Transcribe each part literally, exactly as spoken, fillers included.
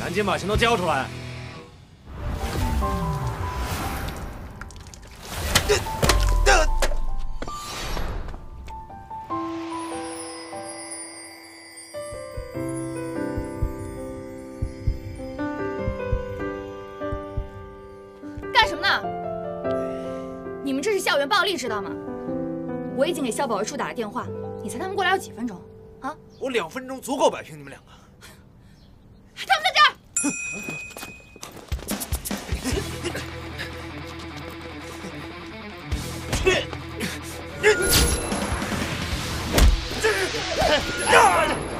赶紧把钱都交出来！干什么呢？你们这是校园暴力，知道吗？我已经给校保卫处打了电话，你猜他们过来要几分钟？啊？我两分钟足够摆平你们两个。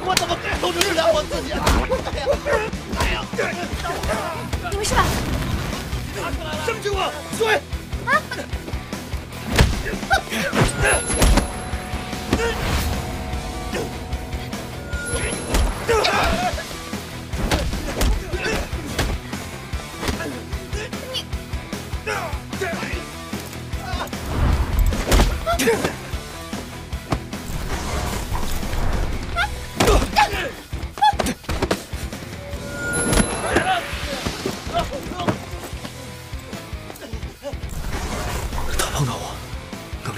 我怎么控制不了我自己啊！哎呀，你没事吧？生气我，追！啊！你。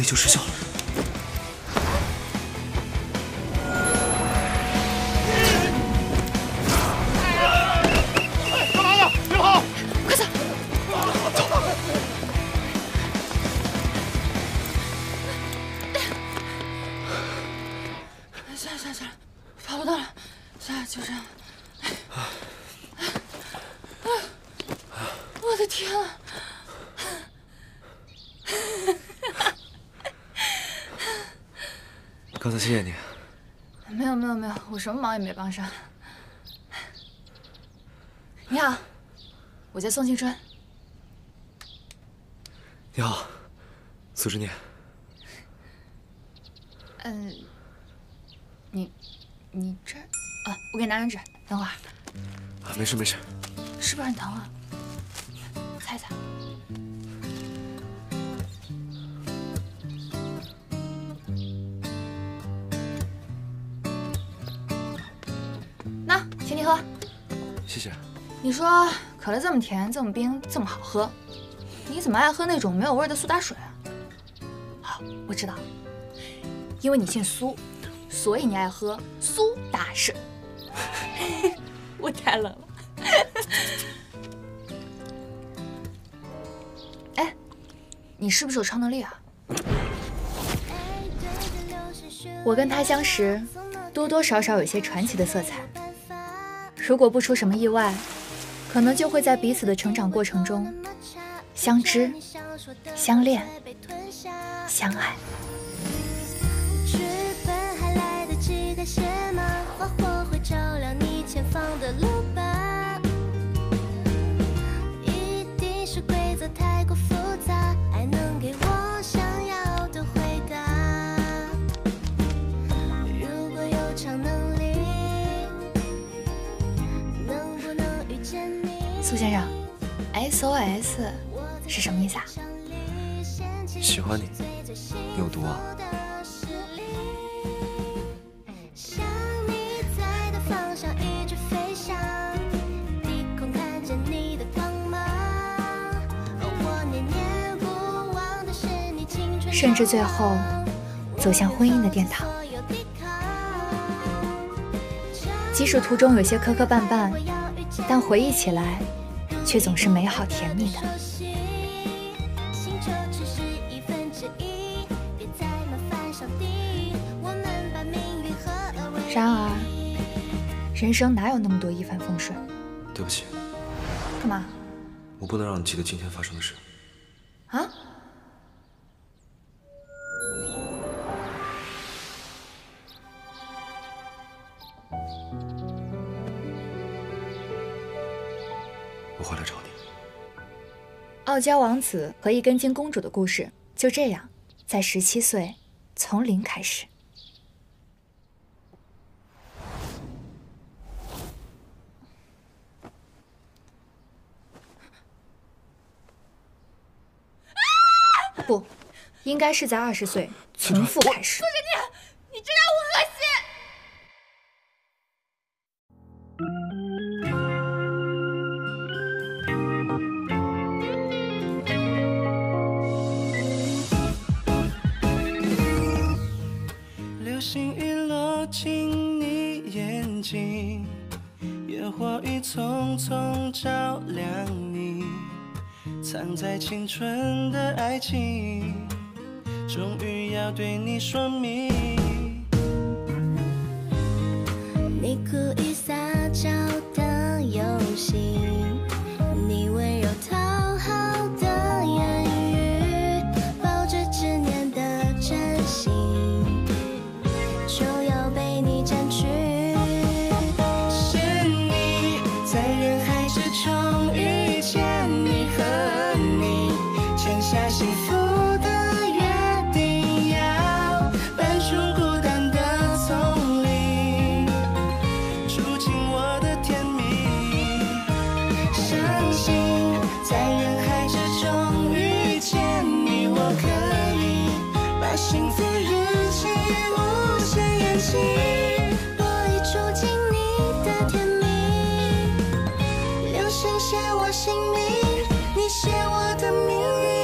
就失效了。干嘛呢？别跑！快走！走！算了算了算了，跑不动了，算了，就这样了。我的天啊！ 刚才谢谢你。没有没有没有，我什么忙也没帮上。你好，我叫宋庆春。你好，苏之念。嗯，你你这啊，我给你拿张纸，等会儿。啊，没事没事。是不是很疼啊？擦一擦。 请你喝，谢谢。你说可乐这么甜，这么冰，这么好喝，你怎么爱喝那种没有味的苏打水啊？好，我知道，因为你姓苏，所以你爱喝苏打水。我太冷了。哎，你是不是有超能力啊？我跟他相识，多多少少有些传奇的色彩。 如果不出什么意外，可能就会在彼此的成长过程中相知、相恋、相爱。一定是规则太过复杂，爱能给我想要的回答。如果有超能力。 苏先生 ，S O S 是什么意思啊？喜欢你，有毒啊！甚至最后走向婚姻的殿堂，即使途中有些磕磕绊绊，但回忆起来。 却总是美好甜蜜的。然而，人生哪有那么多一帆风顺？对不起。干嘛？我不能让你记得今天发生的事。啊？傲娇王子和一根筋公主的故事就这样，在十七岁从零开始。啊、不，应该是在二十岁从负开始。苏之念，你真让我恶心！已落进你眼睛，野火已匆匆照亮你，藏在青春的爱情，终于要对你说明。你故意撒娇的游戏，你温柔讨好的言语，抱着执念的真心，就要被你占据。是你在人海之中遇见你和你，签下幸福的约定，要搬出孤单的丛林，住进我的甜蜜。相信在人海之中遇见你，我可以把幸福日记无限延期。 写我姓名，你写我的命运。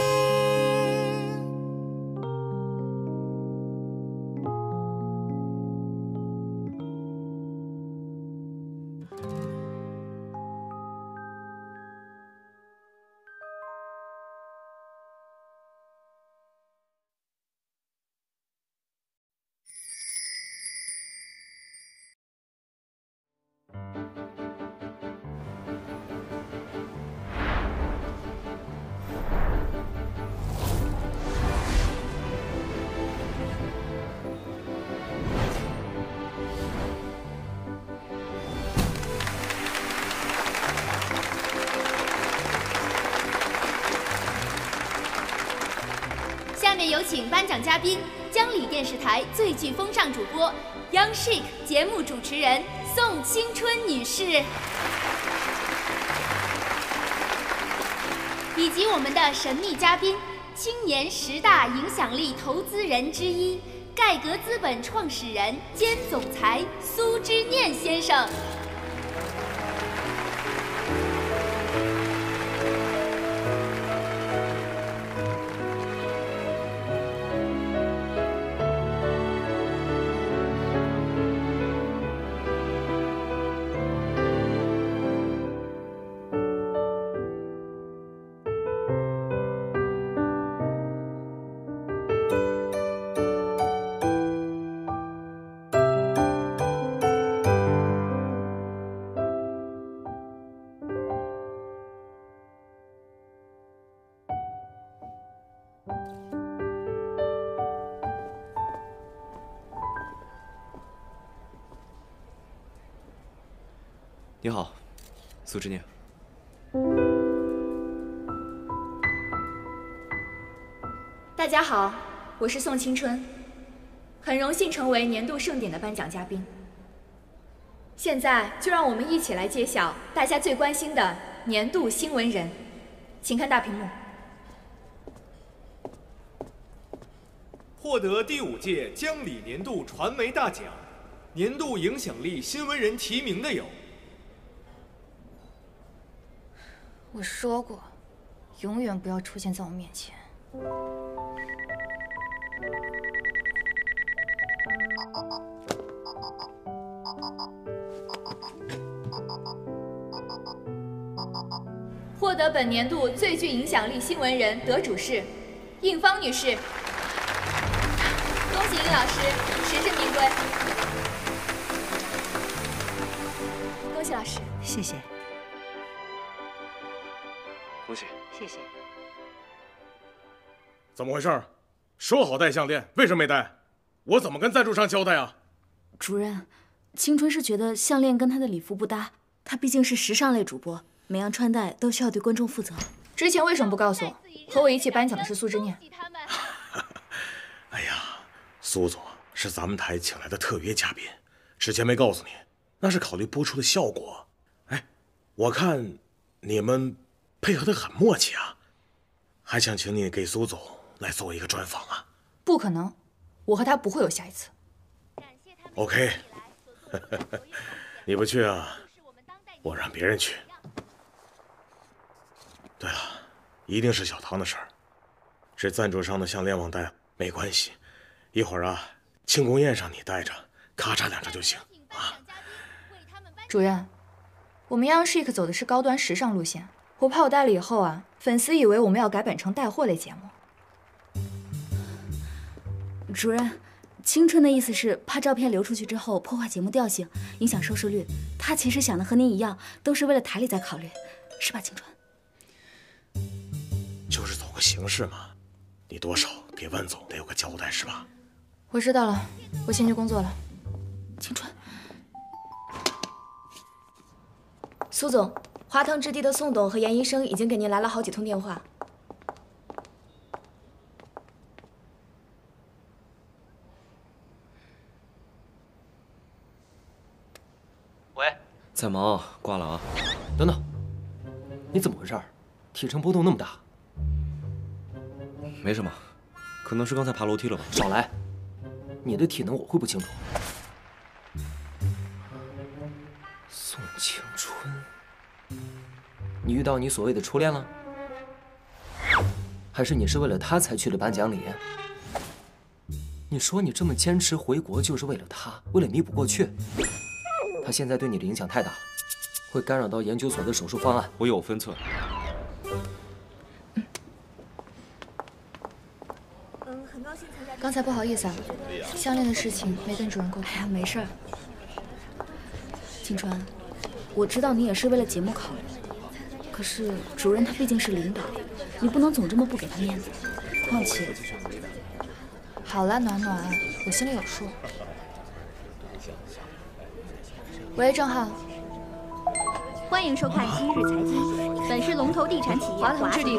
有请颁奖嘉宾江里电视台最具风尚主播 Young Chic 节目主持人宋青春女士，以及我们的神秘嘉宾青年十大影响力投资人之一盖格资本创始人兼总裁苏之念先生。 你好，苏之念。大家好，我是宋青春，很荣幸成为年度盛典的颁奖嘉宾。现在就让我们一起来揭晓大家最关心的年度新闻人，请看大屏幕。获得第五届江里年度传媒大奖、年度影响力新闻人提名的有。 我说过，永远不要出现在我面前。获得本年度最具影响力新闻人得主是应芳女士，恭喜应老师实至名归。恭喜老师，谢谢。 恭喜，谢谢。怎么回事？说好带项链，为什么没带？我怎么跟赞助商交代啊？主任，青春是觉得项链跟她的礼服不搭，她毕竟是时尚类主播，每样穿戴都需要对观众负责。之前为什么不告诉我？和我一起颁奖的是苏之念。哎呀，苏总是咱们台请来的特约嘉宾，之前没告诉你，那是考虑播出的效果。哎，我看你们。 配合的很默契啊，还想请你给苏总来做一个专访啊？不可能，我和他不会有下一次。OK， 你不去啊，我让别人去。对了，一定是小唐的事儿，这赞助商的项链忘带没关系，一会儿啊庆功宴上你带着，咔嚓两下就行啊。主任，我们 Young Chic 走的是高端时尚路线，我怕我带了以后啊，粉丝以为我们要改版成带货类节目。主任，青春的意思是怕照片流出去之后破坏节目调性，影响收视率。他其实想的和您一样，都是为了台里在考虑，是吧，青春？就是走个形式嘛，你多少给万总得有个交代，是吧？ 我知道了，我先去工作了。青春，苏总，华腾置地的宋董和严医生已经给您来了好几通电话。喂，在忙，挂了啊。等等，你怎么回事？体程波动那么大？没什么，可能是刚才爬楼梯了吧。少来！ 你的体能我会不清楚。宋青春，你遇到你所谓的初恋了？还是你是为了他才去的颁奖礼？你说你这么坚持回国就是为了他，为了弥补过去。他现在对你的影响太大了，会干扰到研究所的手术方案。我有分寸。 刚才不好意思啊，项链的事情没跟主任沟通。哎呀，没事儿。青川，我知道你也是为了节目考虑，可是主任他毕竟是领导，你不能总这么不给他面子。况且，好了，暖暖，我心里有数。喂，郑浩，欢迎收看今日财经。 本市龙头地产企业华腾置地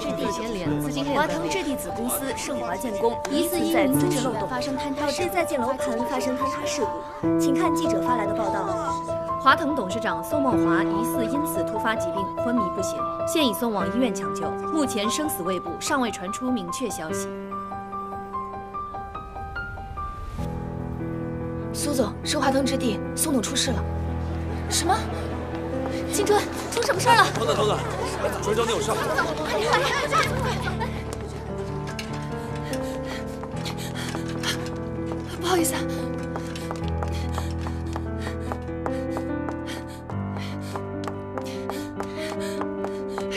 华腾置地子公司盛华建工疑似因资质漏洞发生坍塌，导致在建楼盘发生坍塌事故。请看记者发来的报道：华腾董事长宋梦华疑似因此突发疾病昏迷不醒，现已送往医院抢救，目前生死未卜，尚未传出明确消息。苏总，是华腾置地宋董出事了。什么？ 青春，出什么事儿了？等等等等，主任交警有事。走走，快点快点，快！不好意思啊，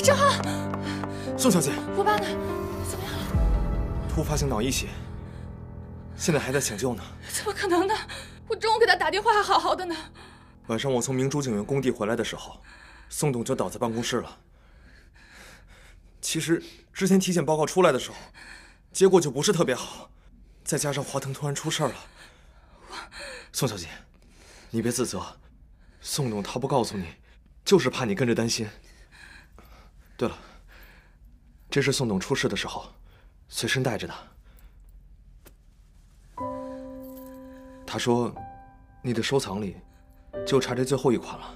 郑浩，宋小姐，我爸呢？怎么样了？突发性脑溢血，现在还在抢救呢。怎么可能呢？我中午给他打电话还好好的呢。 晚上我从明珠警员工地回来的时候，宋董就倒在办公室了。其实之前体检报告出来的时候，结果就不是特别好，再加上华腾突然出事了。宋小姐，你别自责，宋董他不告诉你，就是怕你跟着担心。对了，这是宋董出事的时候随身带着的。他说，你的收藏里。 就差这最后一款了，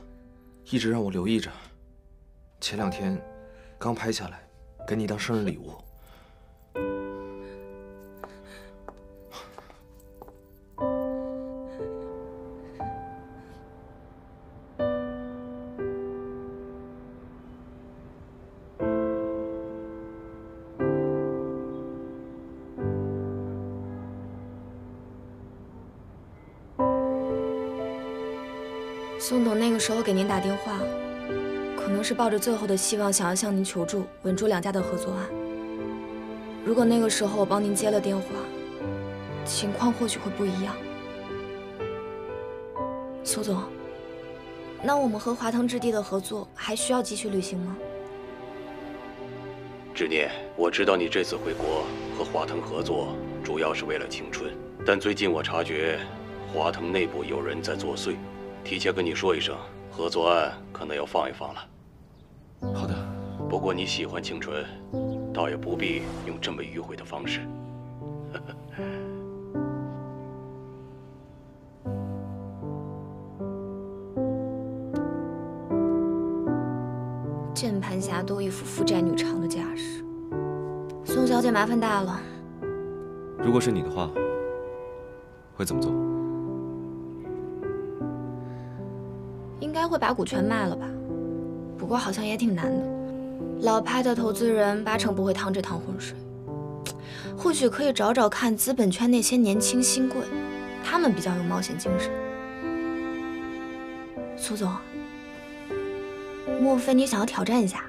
一直让我留意着。前两天刚拍下来，给你当生日礼物。宋董那个时候给您打电话，可能是抱着最后的希望，想要向您求助，稳住两家的合作案。如果那个时候我帮您接了电话，情况或许会不一样。苏总，那我们和华腾置地的合作还需要继续履行吗？执念，我知道你这次回国和华腾合作主要是为了青春，但最近我察觉华腾内部有人在作祟。 提前跟你说一声，合作案可能要放一放了。好的，不过你喜欢青春，倒也不必用这么迂回的方式。键盘侠都一副父债女偿的架势，宋小姐麻烦大了。如果是你的话，会怎么做？ 应该会把股权卖了吧，不过好像也挺难的。老派的投资人八成不会趟这趟浑水，或许可以找找看资本圈那些年轻新贵，他们比较有冒险精神。苏总，莫非你想要挑战一下？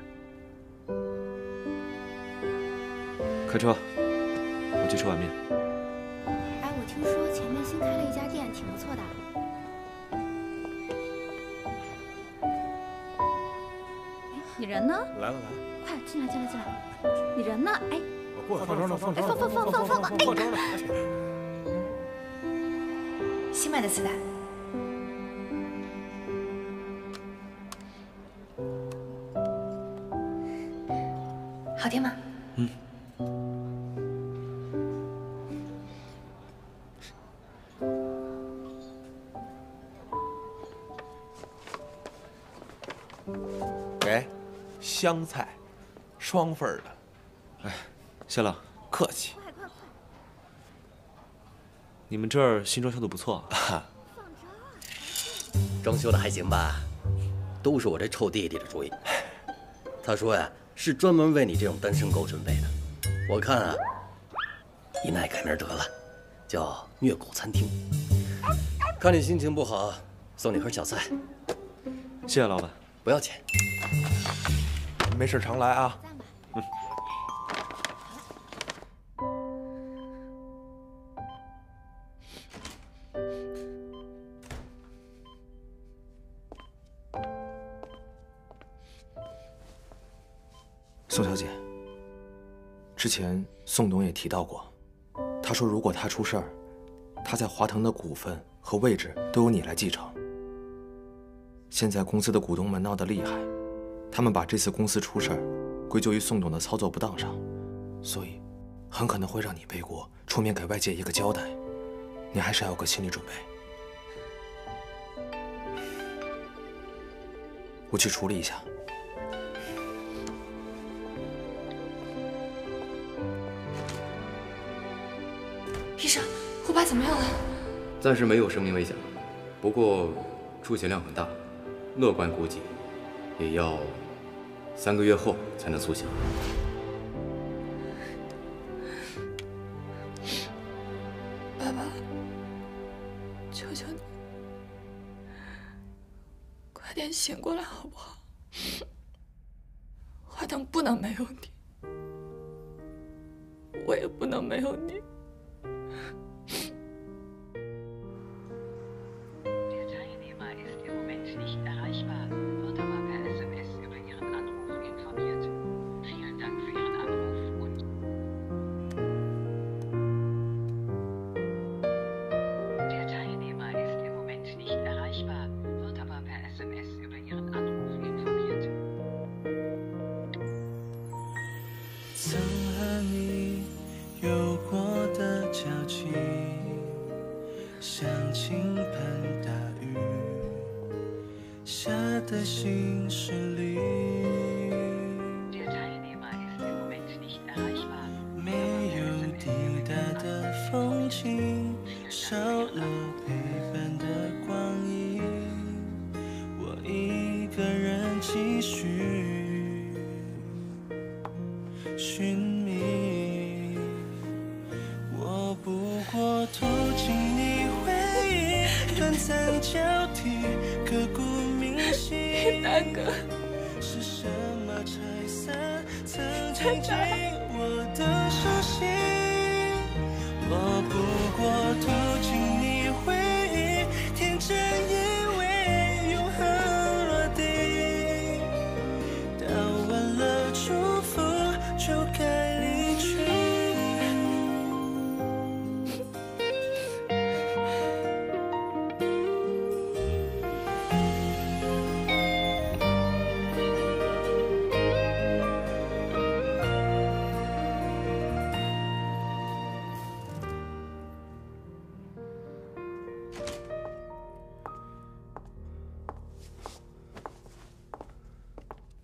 开车，我去吃碗面。哎，我听说前面新开了一家店，挺不错的。 你人呢？来了来了，快进来进来进来！你人呢？哎，我过来放招呢，放招呢，放放放放放放招呢！新买的磁带。好听吗？嗯。给。 香菜，双份儿的。哎，谢了，客气。快快快！你们这儿新装修的不错啊。装修的还行吧，都是我这臭弟弟的主意。他说呀，是专门为你这种单身狗准备的。我看啊，你那也改名得了，叫虐狗餐厅。看你心情不好，送你盒小菜。谢谢老板，不要钱。 没事，常来啊。嗯。宋小姐，之前宋董也提到过，他说如果他出事儿，他在华腾的股份和位置都由你来继承。现在公司的股东们闹得厉害。 他们把这次公司出事儿归咎于宋董的操作不当上，所以很可能会让你背锅，出面给外界一个交代。你还是要有个心理准备。我去处理一下。医生，胡爸怎么样了？暂时没有生命危险，不过出血量很大，乐观估计。 也要三个月后才能苏醒。爸爸，求求你，快点醒过来好不好？华腾不能没有你，我也不能没有你。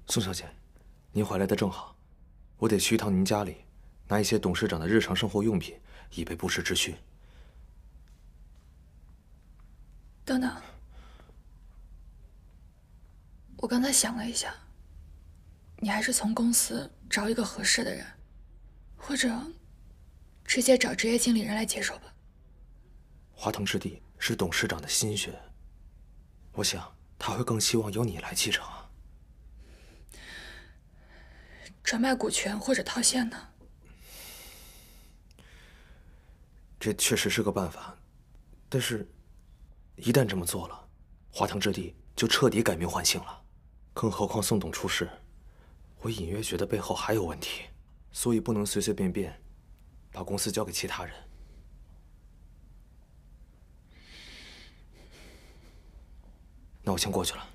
宋小姐，您回来的正好，我得去一趟您家里，拿一些董事长的日常生活用品，以备不时之需。等等，我刚才想了一下，你还是从公司找一个合适的人，或者直接找职业经理人来接手吧。华腾置地是董事长的心血，我想。他会更希望由你来继承啊。转卖股权或者套现呢？这确实是个办法，但是，一旦这么做了，华堂置地就彻底改名换姓了。更何况宋董出事，我隐约觉得背后还有问题，所以不能随随便便把公司交给其他人。 那我先过去了。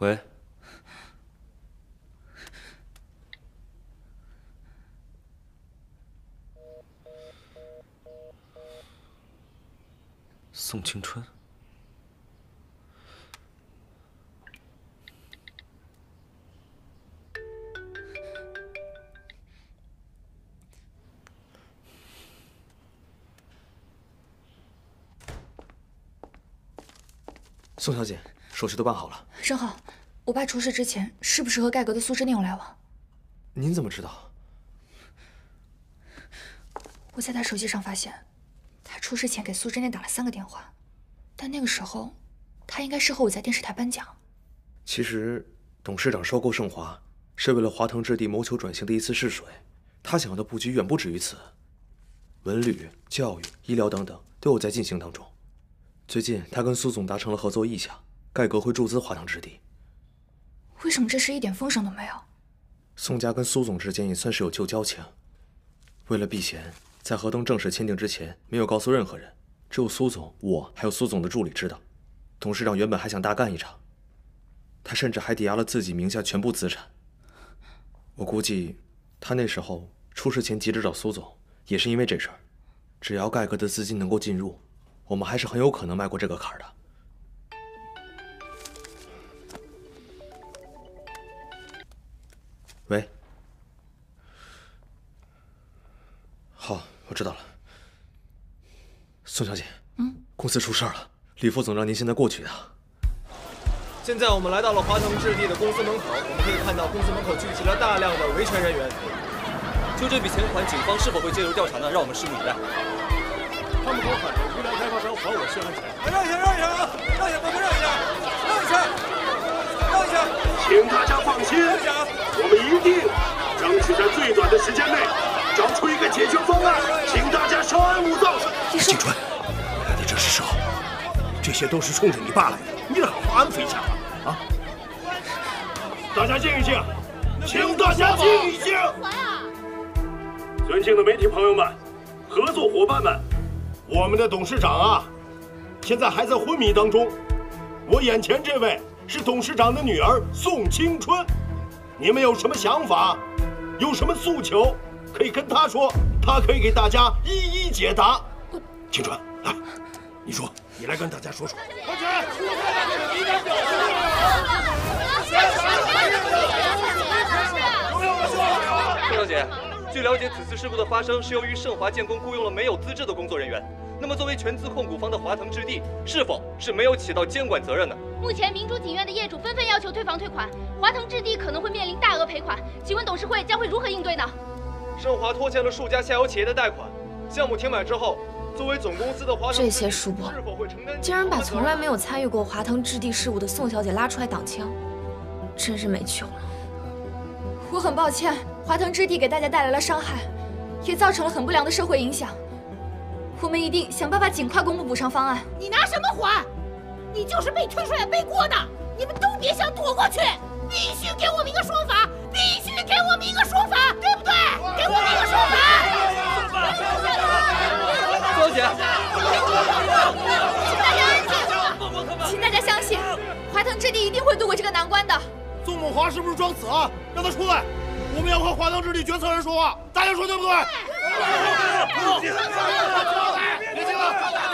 喂，宋青春，宋小姐。 手续都办好了。正好，我爸出事之前是不是和盖格的苏之宁有来往？您怎么知道？我在他手机上发现，他出事前给苏之宁打了三个电话，但那个时候，他应该是和我在电视台颁奖。其实，董事长收购盛华是为了华腾置地谋求转型的一次试水，他想要的布局远不止于此，文旅、教育、医疗等等都有在进行当中。最近，他跟苏总达成了合作意向。 盖格会注资华堂置地，为什么这事一点风声都没有？宋家跟苏总之间也算是有旧交情，为了避嫌，在合同正式签订之前没有告诉任何人，只有苏总、我还有苏总的助理知道。董事长原本还想大干一场，他甚至还抵押了自己名下全部资产。我估计他那时候出事前急着找苏总，也是因为这事儿。只要盖格的资金能够进入，我们还是很有可能迈过这个坎儿的。 喂，好，我知道了。宋小姐，嗯，公司出事了，李副总让您现在过去一趟。现在我们来到了华腾置地的公司门口，我们可以看到公司门口聚集了大量的维权人员。就这笔钱款，警方是否会介入调查呢？让我们拭目以待。他们都喊着无良开发商还我血汗钱，让一下，让一下啊，让一下，帮忙让一下，让一下。 请大家放心，我们一定争取在最短的时间内找出一个解决方案，请大家稍安勿躁。青春，你这是时候，这些都是冲着你爸来的，你哪能安抚一下啊？啊！大家静一静，请大家静一静。尊敬的媒体朋友们、合作伙伴们，我们的董事长啊，现在还在昏迷当中。我眼前这位。 是董事长的女儿宋青春，你们有什么想法，有什么诉求，可以跟她说，她可以给大家一一解答。青春，来，你说，你来跟大家说说。同学，你敢表示吗？宋小姐，据了解，此次事故的发生是由于盛华建工雇佣了没有资质的工作人员。 那么，作为全资控股方的华腾置地，是否是没有起到监管责任呢？目前，明珠锦苑的业主纷纷要求退房退款，华腾置地可能会面临大额赔款。请问董事会将会如何应对呢？盛华拖欠了数家下游企业的贷款，项目停摆之后，作为总公司的华腾这些叔伯，竟然把从来没有参与过华腾置地事务的宋小姐拉出来挡枪，真是没救了。我很抱歉，华腾置地给大家带来了伤害，也造成了很不良的社会影响。我们一定想办法尽快公布补偿方案。你拿什么还？你就是被推出来背锅的，你们都别想躲过去，必须给我们一个说法，必须给我们一个说法，对不对？给我们一个说法。宋小姐，请大家相信，华腾置地一定会度过这个难关的。宋某华是不是装死啊？让他出来，我们要和华腾置地决策人说话，大家说对不对？别进来！别进来！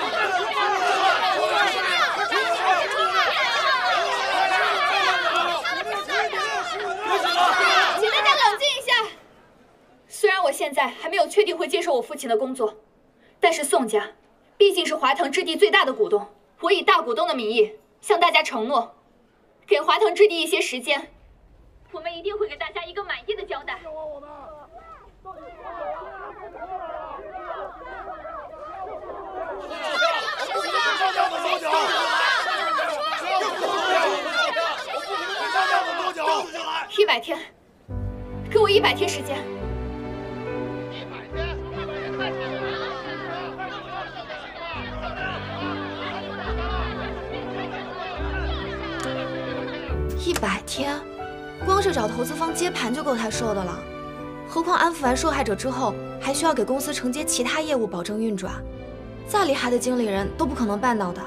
虽然我现在还没有确定会接手我父亲的工作，但是宋家毕竟是华腾置地最大的股东，我以大股东的名义向大家承诺，给华腾置地一些时间，我们一定会给大家一个满意的交代。一百天，给我一百天时间。 一百天，光是找投资方接盘就够他受的了，何况安抚完受害者之后，还需要给公司承接其他业务，保证运转，再厉害的经理人都不可能办到的。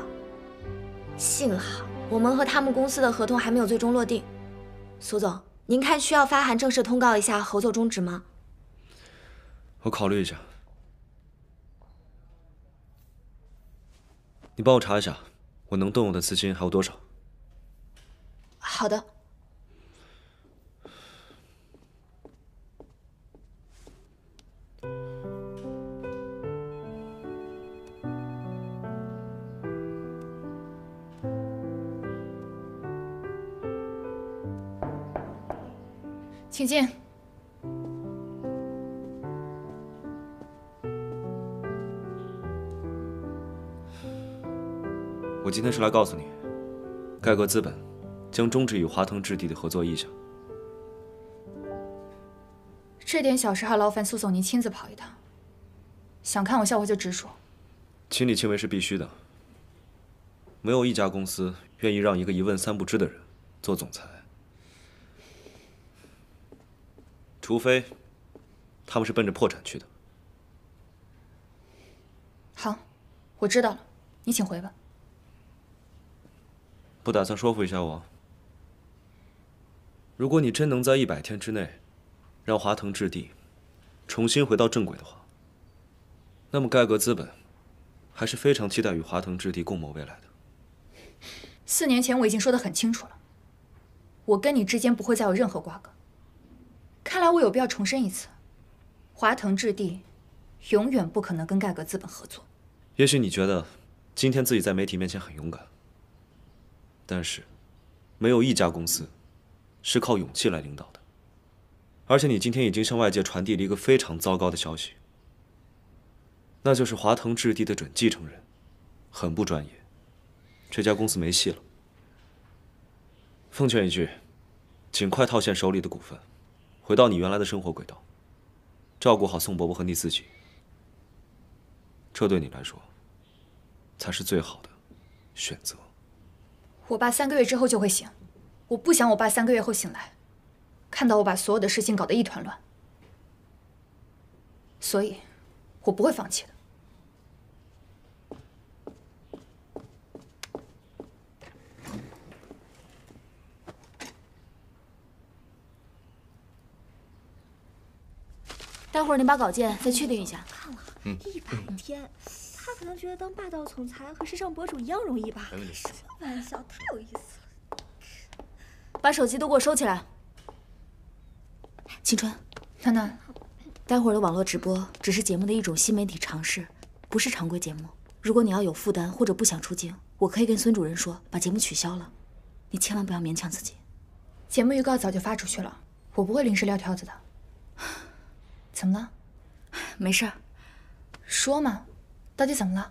幸好我们和他们公司的合同还没有最终落定。苏总，您看需要发函正式通告一下合作终止吗？我考虑一下。你帮我查一下，我能动用的资金还有多少？ 好的。请进。我今天是来告诉你，盖格资本。 将终止与华腾置地的合作意向。这点小事还劳烦苏总您亲自跑一趟，想看我笑话就直说。亲力亲为是必须的，没有一家公司愿意让一个一问三不知的人做总裁，除非他们是奔着破产去的。好，我知道了，你请回吧。不打算说服一下我？ 如果你真能在一百天之内让华腾置地重新回到正轨的话，那么盖格资本还是非常期待与华腾置地共谋未来的。四年前我已经说得很清楚了，我跟你之间不会再有任何瓜葛。看来我有必要重申一次，华腾置地永远不可能跟盖格资本合作。也许你觉得今天自己在媒体面前很勇敢，但是没有一家公司 是靠勇气来领导的，而且你今天已经向外界传递了一个非常糟糕的消息，那就是华腾置地的准继承人很不专业，这家公司没戏了。奉劝一句，尽快套现手里的股份，回到你原来的生活轨道，照顾好宋伯伯和你自己，这对你来说才是最好的选择。我爸三个月之后就会醒。 我不想我爸三个月后醒来，看到我把所有的事情搞得一团乱，所以，我不会放弃的。待会儿你把稿件再确定一下。看了，一百天。 他可能觉得当霸道总裁和时尚博主一样容易吧？什么玩笑，太有意思了。 把手机都给我收起来。青春，暖暖，待会儿的网络直播只是节目的一种新媒体尝试，不是常规节目。如果你要有负担或者不想出镜，我可以跟孙主任说把节目取消了。你千万不要勉强自己。节目预告早就发出去了，我不会临时撂挑子的。怎么了？没事儿，说嘛，到底怎么了？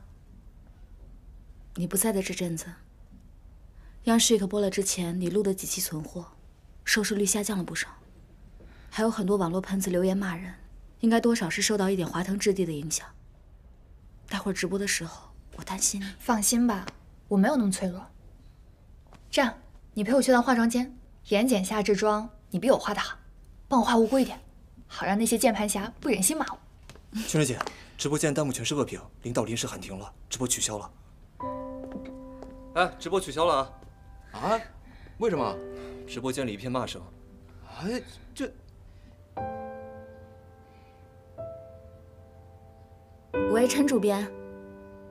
你不在的这阵子，央视一刻播了之前你录的几期存货，收视率下降了不少，还有很多网络喷子留言骂人，应该多少是受到一点华腾置地的影响。待会儿直播的时候，我担心你。放心吧，我没有那么脆弱。这样，你陪我去趟化妆间，妍姐下这妆你比我画的好，帮我画无辜一点，好让那些键盘侠不忍心骂我。青水姐，直播间弹幕全是恶评，领导临时喊停了，直播取消了。哎，直播取消了啊！啊？为什么？直播间里一片骂声。哎，这……喂，陈主编，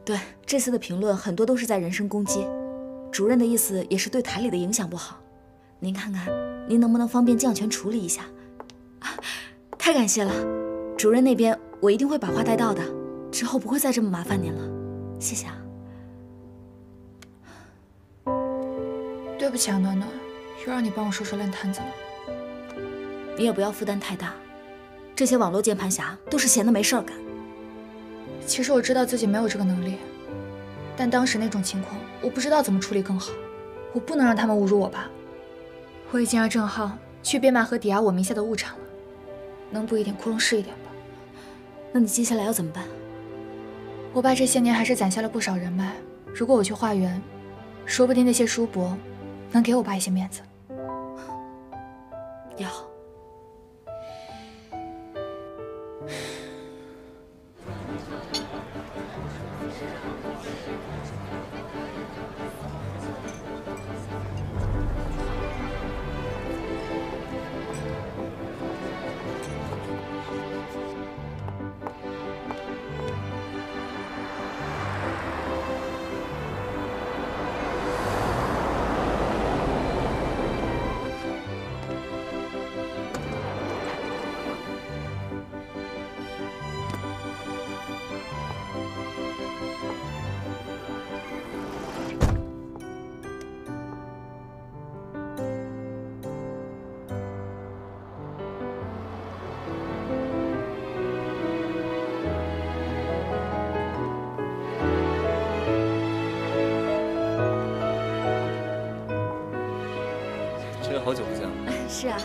对这次的评论很多都是在人身攻击，主任的意思也是对台里的影响不好，您看看您能不能方便降权处理一下？啊，太感谢了，主任那边。 我一定会把话带到的，之后不会再这么麻烦您了，谢谢啊。对不起啊，暖暖，又让你帮我收拾烂摊子了。你也不要负担太大，这些网络键盘侠都是闲的没事儿干。其实我知道自己没有这个能力，但当时那种情况，我不知道怎么处理更好。我不能让他们侮辱我吧？我已经让郑浩去变卖和抵押我名下的物产了，能补一点窟窿是一点。 那你接下来要怎么办？我爸这些年还是攒下了不少人脉，如果我去化缘，说不定那些叔伯能给我爸一些面子。也好。好久不见了。是啊，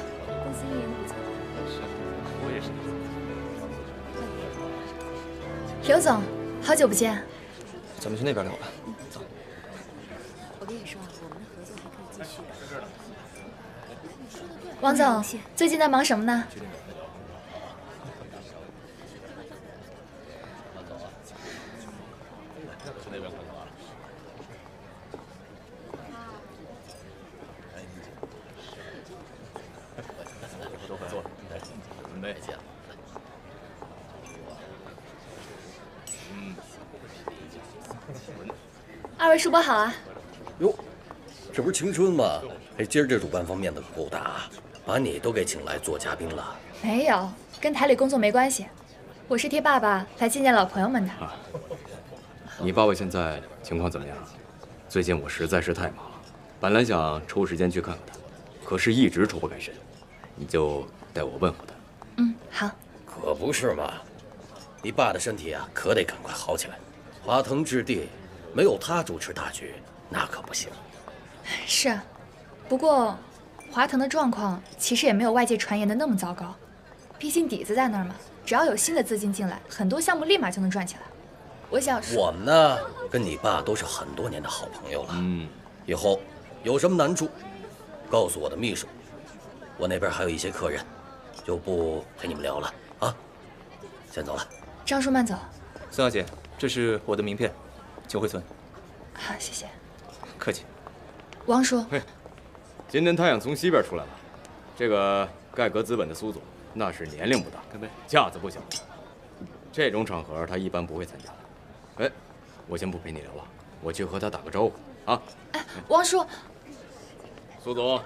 公司运营不错。是，我也是。刘总，好久不见。咱们去那边聊吧，走。我跟你说啊，我们的合作还可以继续。王总，最近在忙什么呢？去那边。 二位叔伯好啊！哟，这不是青春吗？哎，今儿这主办方面子可够大啊，把你都给请来做嘉宾了。没有，跟台里工作没关系，我是替爸爸来见见老朋友们的。啊、你爸爸现在情况怎么样？最近我实在是太忙了，本来想抽时间去看看他，可是一直抽不开身。你就代我问候他。嗯，好。可不是嘛，你爸的身体啊，可得赶快好起来。华腾置地。 没有他主持大局，那可不行。是啊，不过华腾的状况其实也没有外界传言的那么糟糕，毕竟底子在那儿嘛。只要有新的资金进来，很多项目立马就能赚起来。我想说，我们呢，跟你爸都是很多年的好朋友了。嗯，以后有什么难处，告诉我的秘书，我那边还有一些客人，就不陪你们聊了啊。先走了，张叔慢走。孙小姐，这是我的名片。 请回存。好，谢谢。客气。王叔，今天太阳从西边出来了。这个盖格资本的苏总，那是年龄不大，干杯，架子不小。这种场合他一般不会参加的。哎，我先不陪你聊了，我去和他打个招呼啊。哎，王叔，苏总，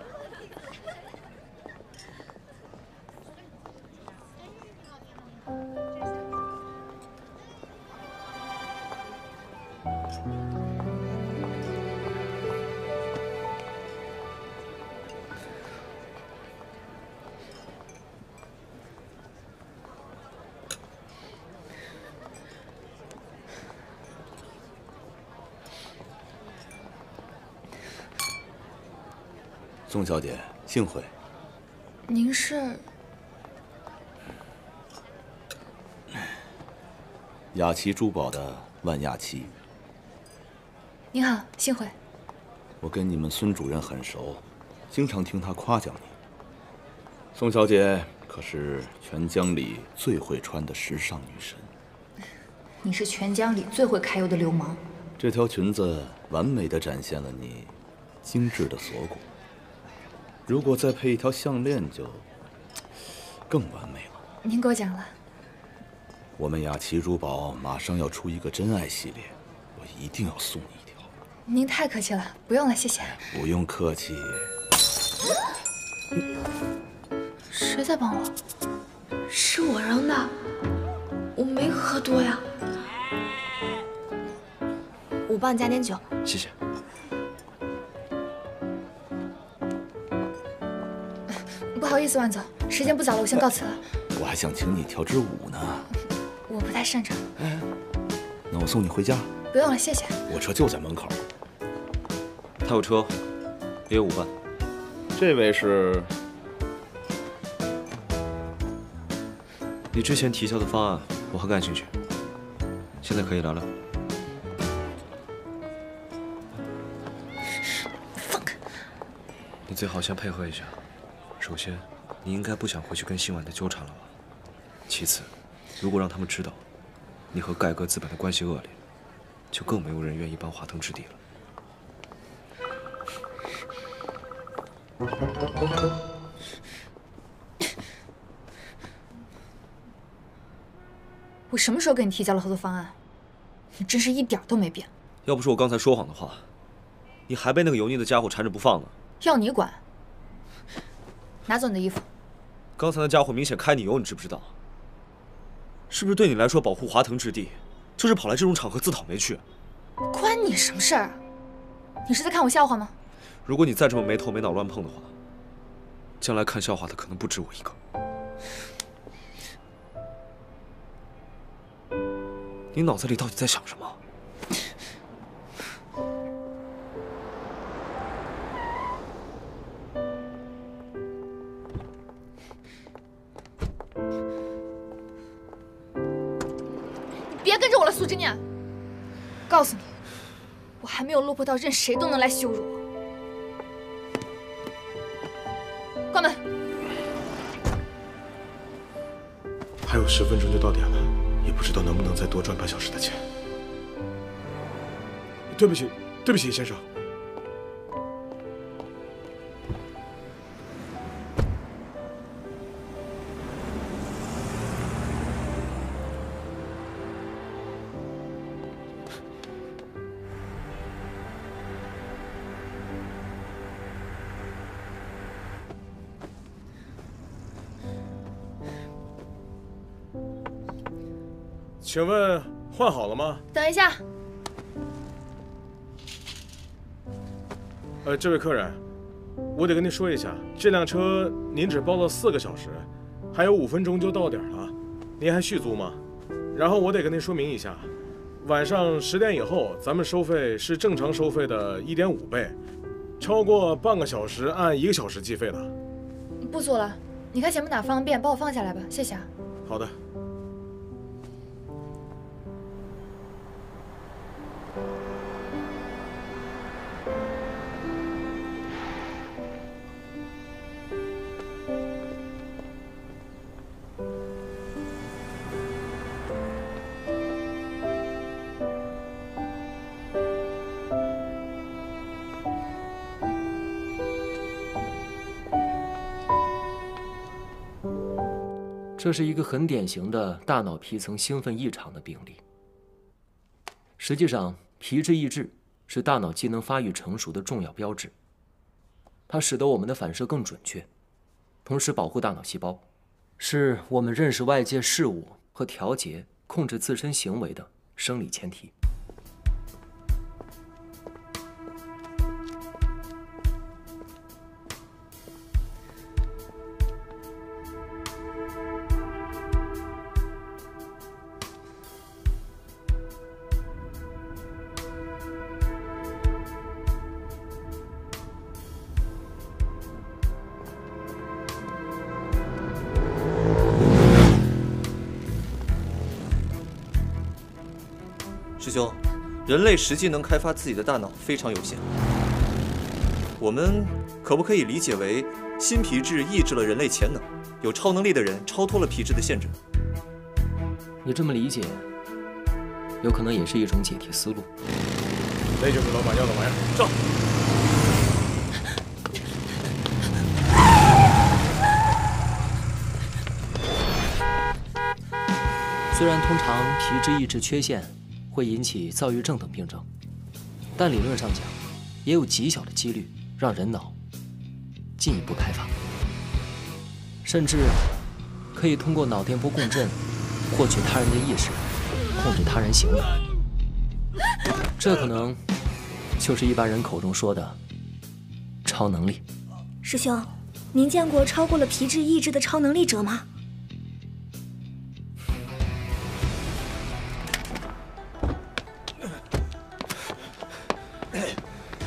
宋小姐，幸会。您是？雅琪珠宝的万雅琪。您好，幸会。我跟你们孙主任很熟，经常听他夸奖你。宋小姐可是全江里最会穿的时尚女神。你是全江里最会揩油的流氓。这条裙子完美地展现了你精致的锁骨。 如果再配一条项链，就更完美了。您给我讲了，我们雅琪珠宝马上要出一个真爱系列，我一定要送你一条。您太客气了，不用了，谢谢。不用客气。谁在帮我？是我扔的，我没喝多呀。我帮你加点酒。谢谢。 不好意思，万总，时间不早了，我先告辞了。我还想请你跳支舞呢，我不太擅长。哎，那我送你回家。不用了，谢谢。我车就在门口。他有车，也有午饭。这位是？你之前提交的方案我很感兴趣，现在可以聊聊。放开！你最好先配合一下。 首先，你应该不想回去跟新婉的纠缠了吧？其次，如果让他们知道你和盖哥资本的关系恶劣，就更没有人愿意帮华腾置地了。 我什么时候给你提交了合作方案？你真是一点都没变。要不是我刚才说谎的话，你还被那个油腻的家伙缠着不放呢。要你管！ 拿走你的衣服。刚才那家伙明显开你油，你知不知道？是不是对你来说保护华腾置地，就是跑来这种场合自讨没趣？关你什么事儿？你是在看我笑话吗？如果你再这么没头没脑乱碰的话，将来看笑话的可能不止我一个。你脑子里到底在想什么？ 苏之念，告诉你，我还没有落魄到任谁都能来羞辱我。关门。还有十分钟就到点了，也不知道能不能再多赚半小时的钱。对不起，对不起，先生。请问换好了吗？等一下，呃，这位客人，我得跟您说一下，这辆车您只包了四个小时，还有五分钟就到点了，您还续租吗？然后我得跟您说明一下，晚上十点以后咱们收费是正常收费的 一点五 倍，超过半个小时按一个小时计费的。不租了，你看前面哪方便，帮我放下来吧，谢谢啊。好的。 这是一个很典型的大脑皮层兴奋异常的病例。实际上，皮质抑制是大脑机能发育成熟的重要标志，它使得我们的反射更准确，同时保护大脑细胞，是我们认识外界事物和调节、控制自身行为的生理前提。兄，人类实际能开发自己的大脑非常有限。我们可不可以理解为，新皮质抑制了人类潜能，有超能力的人超脱了皮质的限制？你这么理解，有可能也是一种解题思路。那就是老板要的玩意儿，上！ 虽然通常皮质抑制缺陷会引起躁郁症等病症，但理论上讲，也有极小的几率让人脑进一步开发，甚至可以通过脑电波共振获取他人的意识，控制他人行为。这可能就是一般人口中说的超能力。师兄，您见过超过了皮质抑制的超能力者吗？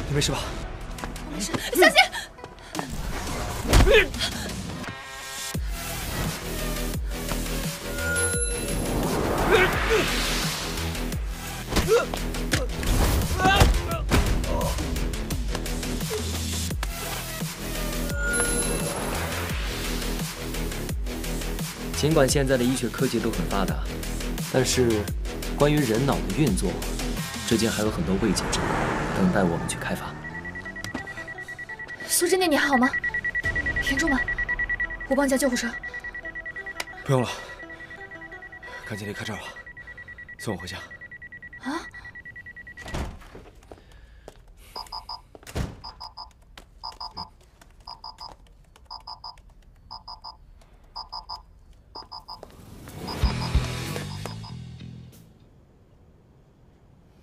你没事吧？我没事，小心！尽管现在的医学科技都很发达，但是关于人脑的运作，至今还有很多未解之谜。 等待我们去开发。苏之念，你还好吗？严重吗？我帮你叫救护车。不用了，赶紧离开这儿吧，送我回家。啊！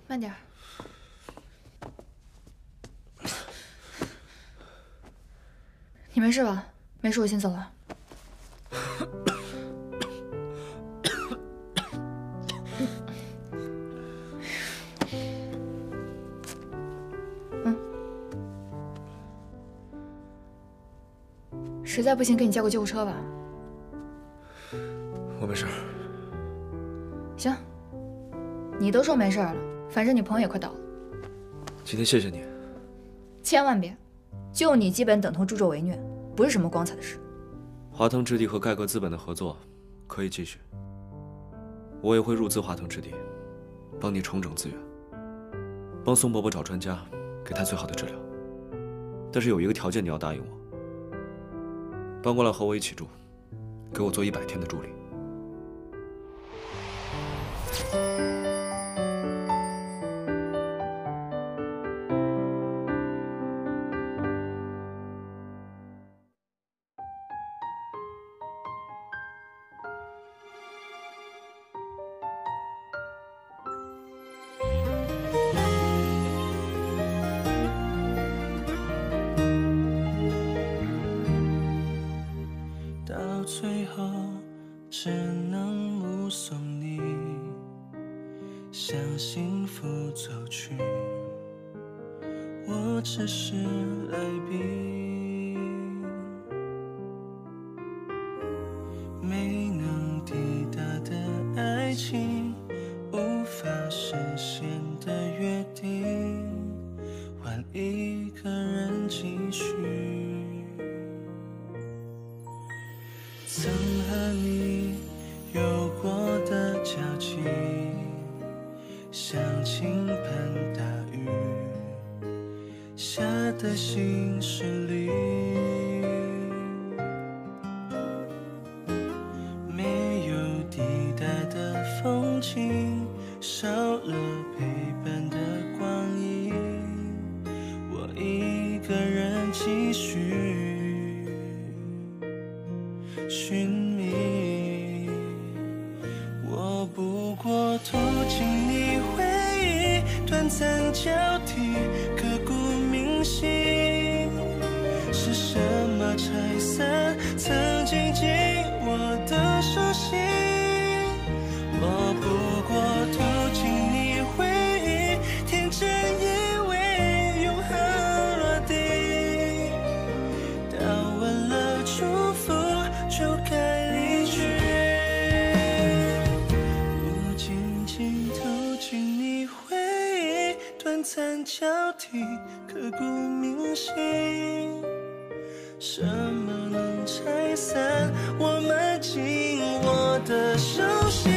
慢点儿。 你没事吧？没事，我先走了。嗯，实在不行给你叫个救护车吧。我没事。行，你都说没事了，反正你朋友也快倒了。今天谢谢你。千万别。 救你基本等同助纣为虐，不是什么光彩的事。华腾置地和盖格资本的合作可以继续，我也会入资华腾置地，帮你重整资源，帮宋伯伯找专家，给他最好的治疗。但是有一个条件，你要答应我，搬过来和我一起住，给我做一百天的助理。短暂交替，刻骨铭心。什么能拆散我们紧握的手心？